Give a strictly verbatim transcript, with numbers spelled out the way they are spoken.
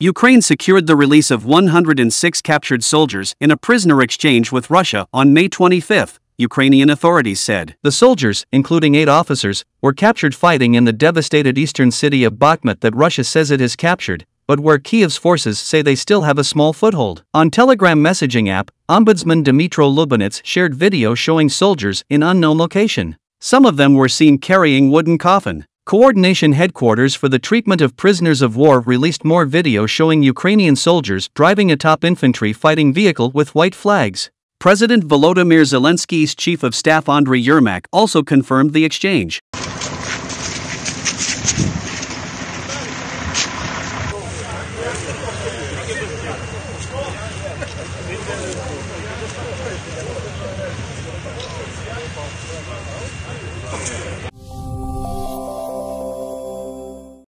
Ukraine secured the release of one hundred six captured soldiers in a prisoner exchange with Russia on May twenty-fifth, Ukrainian authorities said. The soldiers, including eight officers, were captured fighting in the devastated eastern city of Bakhmut that Russia says it has captured, but where Kiev's forces say they still have a small foothold. On Telegram messaging app, Ombudsman Dmytro Lubinets shared video showing soldiers in unknown location. Some of them were seen carrying wooden coffin. Coordination Headquarters for the Treatment of Prisoners of War released more video showing Ukrainian soldiers driving a top infantry fighting vehicle with white flags. President Volodymyr Zelensky's Chief of Staff Andriy Yermak also confirmed the exchange.